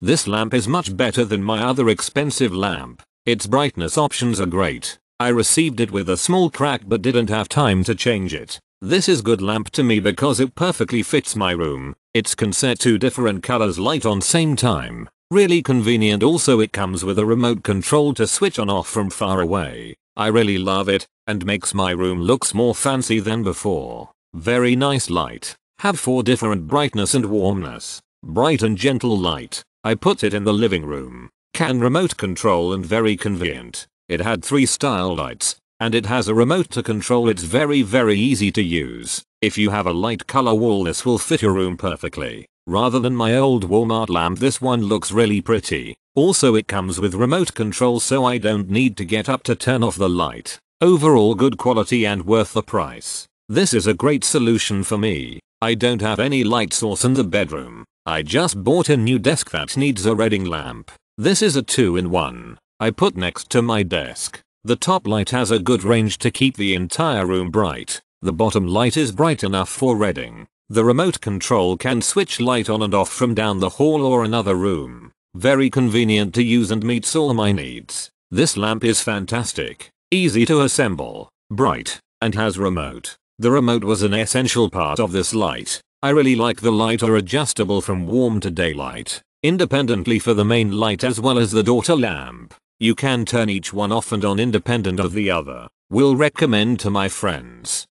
This lamp is much better than my other expensive lamp. Its brightness options are great. I received it with a small crack but didn't have time to change it. This is good lamp to me because it perfectly fits my room. It can set two different colors light on same time. Really convenient. Also, it comes with a remote control to switch on off from far away. I really love it, and makes my room looks more fancy than before. Very nice light. Have 4 different brightness and warmness. Bright and gentle light. I put it in the living room. Can remote control and very convenient. It had 3 style lights, and it has a remote to control. It's very easy to use. If you have a light color wall, this will fit your room perfectly. Rather than my old Walmart lamp, this one looks really pretty. Also, it comes with remote control, so I don't need to get up to turn off the light. Overall, good quality and worth the price. This is a great solution for me. I don't have any light source in the bedroom. I just bought a new desk that needs a reading lamp. This is a 2-in-1. I put next to my desk. The top light has a good range to keep the entire room bright. The bottom light is bright enough for reading. The remote control can switch light on and off from down the hall or another room. Very convenient to use and meets all my needs. This lamp is fantastic, easy to assemble, bright, and has remote. The remote was an essential part of this light. I really like the lights are adjustable from warm to daylight, independently for the main light as well as the daughter lamp. You can turn each one off and on independent of the other. Will recommend to my friends.